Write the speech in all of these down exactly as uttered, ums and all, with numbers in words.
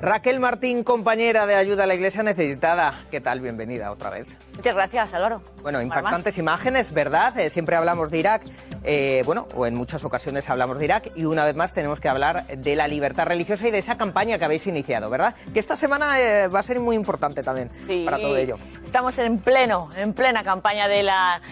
Raquel Martín, compañera de Ayuda a la Iglesia Necesitada. ¿Qué tal? Bienvenida otra vez. Muchas gracias, Álvaro. Bueno, impactantes imágenes, ¿verdad? Eh, siempre hablamos de Irak, eh, bueno, o en muchas ocasiones hablamos de Irak, y una vez más tenemos que hablar de la libertad religiosa y de esa campaña que habéis iniciado, ¿verdad? Que esta semana eh, va a ser muy importante también, sí, para todo ello. Estamos en pleno, en plena campaña de la...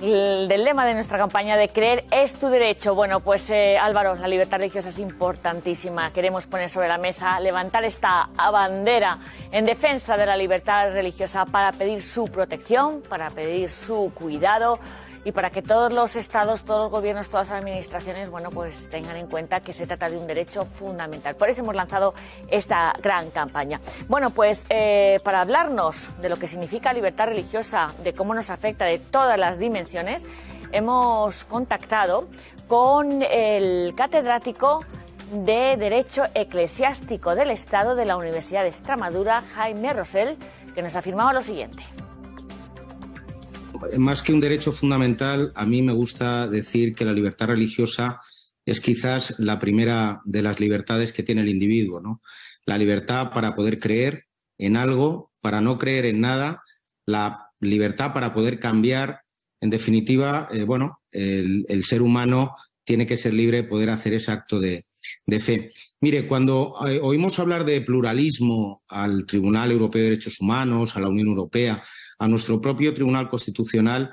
del lema de nuestra campaña de creer es tu derecho. Bueno, pues eh, Álvaro, la libertad religiosa es importantísima. Queremos poner sobre la mesa, levantar esta bandera en defensa de la libertad religiosa para pedir su protección, para pedir su cuidado y para que todos los estados, todos los gobiernos, todas las administraciones, bueno, pues tengan en cuenta que se trata de un derecho fundamental. Por eso hemos lanzado esta gran campaña. Bueno, pues eh, para hablarnos de lo que significa libertad religiosa, de cómo nos afecta, de todas las dimensiones, hemos contactado con el catedrático de Derecho Eclesiástico del Estado de la Universidad de Extremadura, Jaime Rosell, que nos afirmaba lo siguiente. Más que un derecho fundamental, a mí me gusta decir que la libertad religiosa es quizás la primera de las libertades que tiene el individuo, ¿no? La libertad para poder creer en algo, para no creer en nada, la libertad para poder cambiar. En definitiva, eh, bueno, el, el ser humano tiene que ser libre de poder hacer ese acto de, de fe. Mire, cuando eh, oímos hablar de pluralismo al Tribunal Europeo de Derechos Humanos, a la Unión Europea, a nuestro propio Tribunal Constitucional,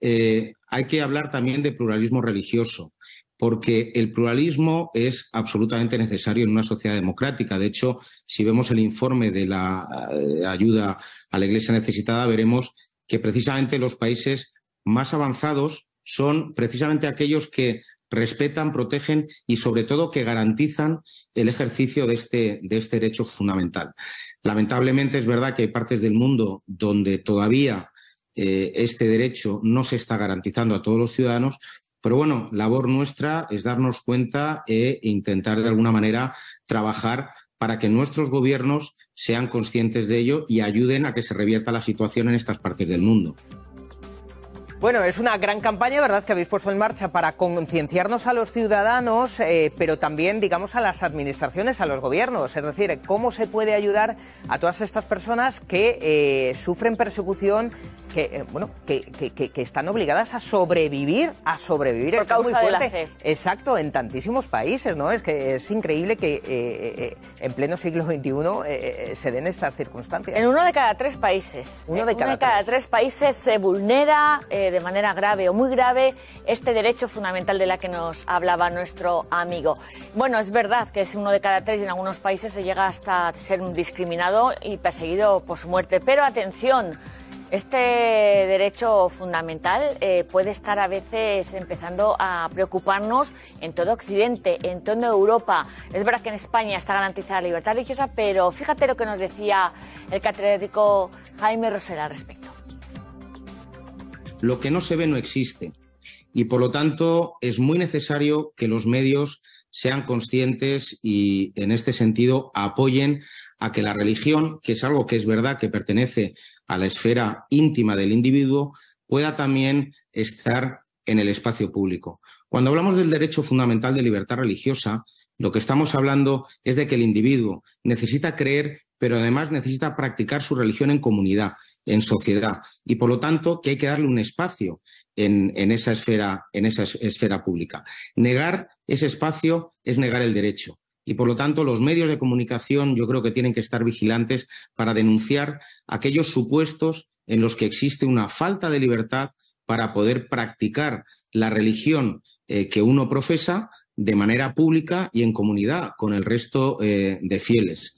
eh, hay que hablar también de pluralismo religioso, porque el pluralismo es absolutamente necesario en una sociedad democrática. De hecho, si vemos el informe de la eh, ayuda a la Iglesia Necesitada, veremos que precisamente los países más avanzados son precisamente aquellos que respetan, protegen y, sobre todo, que garantizan el ejercicio de este, de este derecho fundamental. Lamentablemente es verdad que hay partes del mundo donde todavía eh, este derecho no se está garantizando a todos los ciudadanos, pero bueno, labor nuestra es darnos cuenta e intentar de alguna manera trabajar para que nuestros gobiernos sean conscientes de ello y ayuden a que se revierta la situación en estas partes del mundo. Bueno, es una gran campaña, ¿verdad?, que habéis puesto en marcha para concienciarnos a los ciudadanos, eh, pero también, digamos, a las administraciones, a los gobiernos. Es decir, ¿cómo se puede ayudar a todas estas personas que eh, sufren persecución, que eh, bueno, que, que, que, que están obligadas a sobrevivir, a sobrevivir? Por causa muy fuerte, de la fe. Exacto, en tantísimos países, ¿no? Es que es increíble que eh, eh, en pleno siglo veintiuno eh, eh, se den estas circunstancias. En uno de cada tres países. Uno de cada, uno de cada tres. tres países se vulnera Eh, de manera grave o muy grave este derecho fundamental de la que nos hablaba nuestro amigo. Bueno, es verdad que es uno de cada tres y en algunos países se llega hasta ser discriminado y perseguido por su muerte, pero atención, este derecho fundamental eh, puede estar a veces empezando a preocuparnos en todo Occidente, en toda Europa. Es verdad que en España está garantizada la libertad religiosa, pero fíjate lo que nos decía el catedrático Jaime Rosell al respecto. Lo que no se ve no existe y, por lo tanto, es muy necesario que los medios sean conscientes y, en este sentido, apoyen a que la religión, que es algo que es verdad que pertenece a la esfera íntima del individuo, pueda también estar en el espacio público. Cuando hablamos del derecho fundamental de libertad religiosa, lo que estamos hablando es de que el individuo necesita creer, pero además necesita practicar su religión en comunidad, en sociedad, y por lo tanto que hay que darle un espacio en, en esa esfera, en esa esfera pública. Negar ese espacio es negar el derecho y, por lo tanto, los medios de comunicación yo creo que tienen que estar vigilantes para denunciar aquellos supuestos en los que existe una falta de libertad para poder practicar la religión eh, que uno profesa de manera pública y en comunidad con el resto eh, de fieles.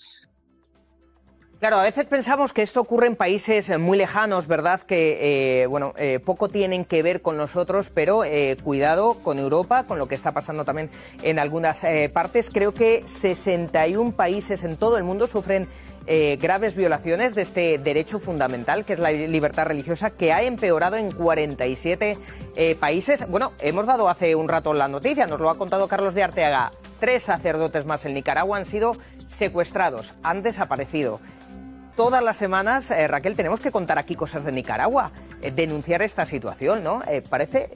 Claro, a veces pensamos que esto ocurre en países muy lejanos, ¿verdad?, que eh, bueno, eh, poco tienen que ver con nosotros, pero eh, cuidado con Europa, con lo que está pasando también en algunas eh, partes. Creo que sesenta y un países en todo el mundo sufren eh, graves violaciones de este derecho fundamental, que es la libertad religiosa, que ha empeorado en cuarenta y siete eh, países. Bueno, hemos dado hace un rato la noticia, nos lo ha contado Carlos de Arteaga. Tres sacerdotes más en Nicaragua han sido secuestrados, han desaparecido. todas las semanas, eh, Raquel, tenemos que contar aquí cosas de Nicaragua, eh, denunciar esta situación, ¿no? Eh, parece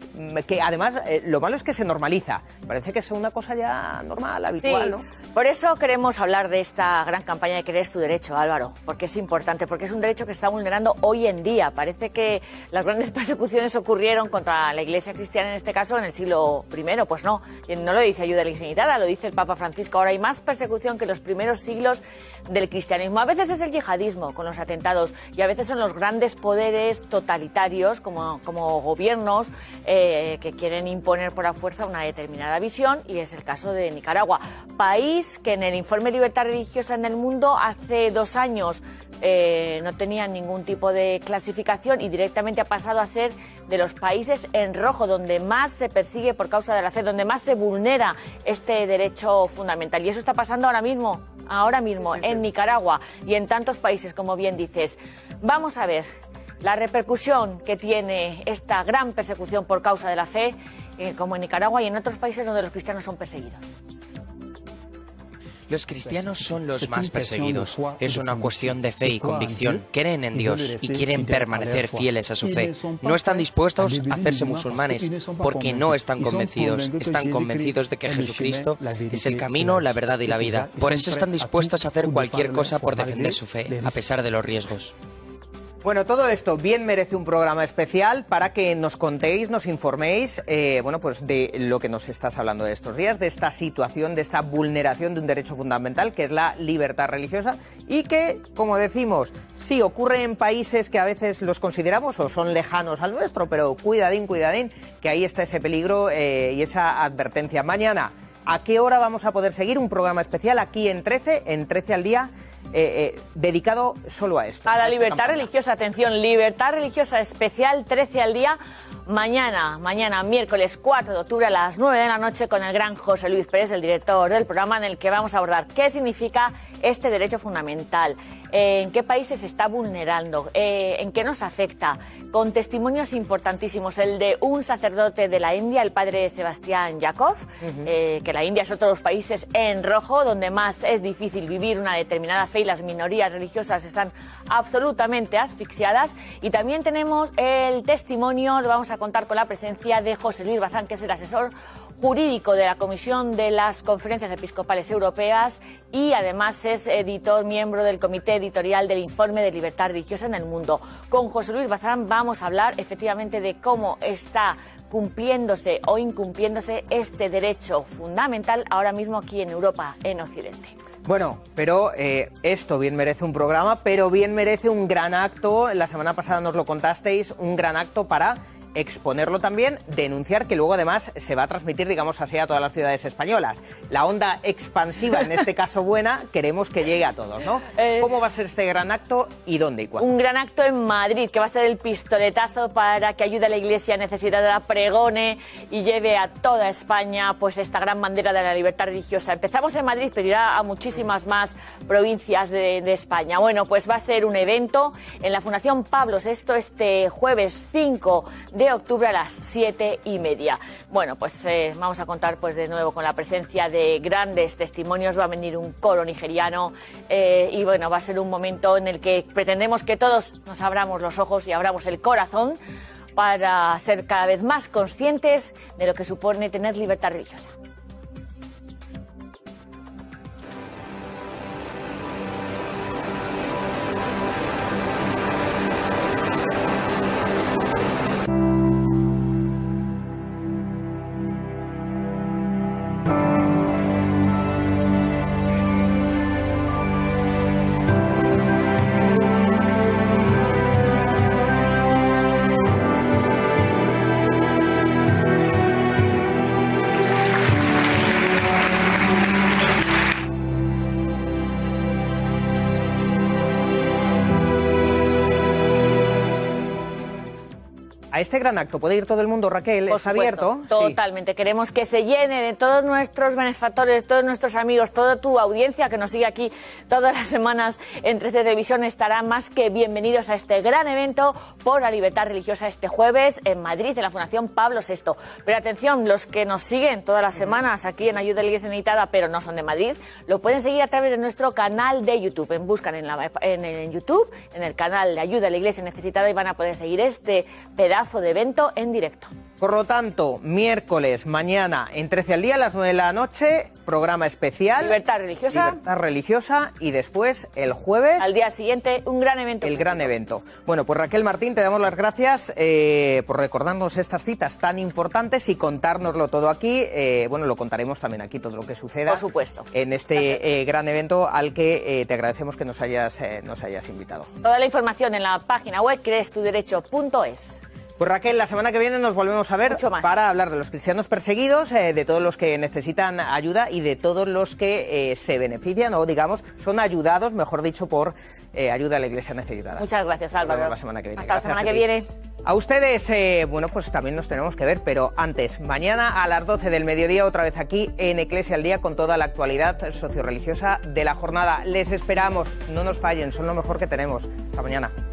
que, además, eh, lo malo es que se normaliza, parece que es una cosa ya normal, habitual, sí, ¿no? Por eso queremos hablar de esta gran campaña de Creer es tu Derecho, Álvaro, porque es importante, porque es un derecho que se está vulnerando hoy en día. Parece que las grandes persecuciones ocurrieron contra la Iglesia cristiana, en este caso, en el siglo primero, pues no, no lo dice Ayuda a la Iglesia Necesitada, lo dice el Papa Francisco, ahora hay más persecución que en los primeros siglos del cristianismo. A veces es el yihadismo con los atentados y a veces son los grandes poderes totalitarios como, como gobiernos eh, que quieren imponer por la fuerza una determinada visión, y es el caso de Nicaragua, país que en el Informe de Libertad Religiosa en el Mundo hace dos años eh, no tenía ningún tipo de clasificación y directamente ha pasado a ser de los países en rojo, donde más se persigue por causa de la fe, donde más se vulnera este derecho fundamental. Y eso está pasando ahora mismo, ahora mismo sí, sí, sí. en Nicaragua y en tantos países, como bien dices. Vamos a ver la repercusión que tiene esta gran persecución por causa de la fe, eh, como en Nicaragua y en otros países donde los cristianos son perseguidos. Los cristianos son los más perseguidos. Es una cuestión de fe y convicción. Creen en Dios y quieren permanecer fieles a su fe. No están dispuestos a hacerse musulmanes porque no están convencidos. Están convencidos de que Jesucristo es el camino, la verdad y la vida. Por eso están dispuestos a hacer cualquier cosa por defender su fe, a pesar de los riesgos. Bueno, todo esto bien merece un programa especial para que nos contéis, nos informéis, eh, bueno, pues de lo que nos estás hablando de estos días, de esta situación, de esta vulneración de un derecho fundamental que es la libertad religiosa y que, como decimos, sí ocurre en países que a veces los consideramos o son lejanos al nuestro, pero cuidadín, cuidadín, que ahí está ese peligro eh, y esa advertencia. Mañana, ¿a qué hora vamos a poder seguir un programa especial aquí en trece, en trece al día? Eh, eh, dedicado solo a esto. A la libertad religiosa, atención, libertad religiosa especial, trece al día, mañana, mañana, miércoles cuatro de octubre a las nueve de la noche con el gran José Luis Pérez, el director del programa, en el que vamos a abordar qué significa este derecho fundamental, eh, en qué países se está vulnerando, eh, en qué nos afecta, con testimonios importantísimos, el de un sacerdote de la India, el padre Sebastián Yakov, uh-huh. eh, que la India es otro de los países en rojo, donde más es difícil vivir una determinada fe y las minorías religiosas están absolutamente asfixiadas. Y también tenemos el testimonio, lo vamos a contar con la presencia de José Luis Bazán, que es el asesor jurídico de la Comisión de las Conferencias Episcopales Europeas y además es editor, miembro del comité editorial del Informe de Libertad Religiosa en el Mundo. Con José Luis Bazán vamos a hablar efectivamente de cómo está cumpliéndose o incumpliéndose este derecho fundamental ahora mismo aquí en Europa, en Occidente. Bueno, pero eh, esto bien merece un programa, pero bien merece un gran acto. La semana pasada nos lo contasteis, un gran acto para exponerlo también, denunciar, que luego además se va a transmitir, digamos así, a todas las ciudades españolas. La onda expansiva, en este caso buena, queremos que llegue a todos, ¿no? Eh, ¿Cómo va a ser este gran acto y dónde y cuándo? Un gran acto en Madrid, que va a ser el pistoletazo para que Ayuda a la Iglesia Necesitada pregone y lleve a toda España pues esta gran bandera de la libertad religiosa. Empezamos en Madrid, pero irá a muchísimas más provincias de, de España. Bueno, pues va a ser un evento en la Fundación Pablo sexto este jueves cinco de octubre a las siete y media. Bueno, pues eh, vamos a contar pues de nuevo con la presencia de grandes testimonios. Va a venir un coro nigeriano eh, y bueno, va a ser un momento en el que pretendemos que todos nos abramos los ojos y abramos el corazón para ser cada vez más conscientes de lo que supone tener libertad religiosa. a este gran acto puede ir todo el mundo, Raquel, por está supuesto, abierto. Totalmente, sí. Queremos que se llene de todos nuestros benefactores, todos nuestros amigos, toda tu audiencia que nos sigue aquí todas las semanas en trece Televisión estará más que bienvenidos a este gran evento por la libertad religiosa este jueves en Madrid, en la Fundación Pablo sexto. Pero atención, los que nos siguen todas las semanas aquí en Ayuda a la Iglesia Necesitada, pero no son de Madrid, lo pueden seguir a través de nuestro canal de YouTube. En buscan en, la, en, en YouTube, en el canal de Ayuda a la Iglesia Necesitada y van a poder seguir este pedazo de evento en directo. Por lo tanto, miércoles, mañana, en trece al día, a las nueve de la noche, programa especial. Libertad religiosa. Libertad religiosa y después, el jueves. Al día siguiente, un gran evento. El gran evento. Bueno, pues Raquel Martín, te damos las gracias eh, por recordarnos estas citas tan importantes y contárnoslo todo aquí. Eh, bueno, lo contaremos también aquí, todo lo que suceda. Por supuesto. En este eh, gran evento al que eh, te agradecemos que nos hayas, eh, nos hayas invitado. Toda la información en la página web crees tu derecho punto es. Pues Raquel, la semana que viene nos volvemos a ver para hablar de los cristianos perseguidos, eh, de todos los que necesitan ayuda y de todos los que eh, se benefician o, digamos, son ayudados, mejor dicho, por eh, Ayuda a la Iglesia Necesitada. Muchas gracias, Álvaro. Hasta la semana que viene. Hasta la semana que viene. A ustedes, eh, bueno, pues también nos tenemos que ver, pero antes, mañana a las doce del mediodía, otra vez aquí en Eclesia al Día, con toda la actualidad socioreligiosa de la jornada. Les esperamos, no nos fallen, son lo mejor que tenemos. Hasta mañana.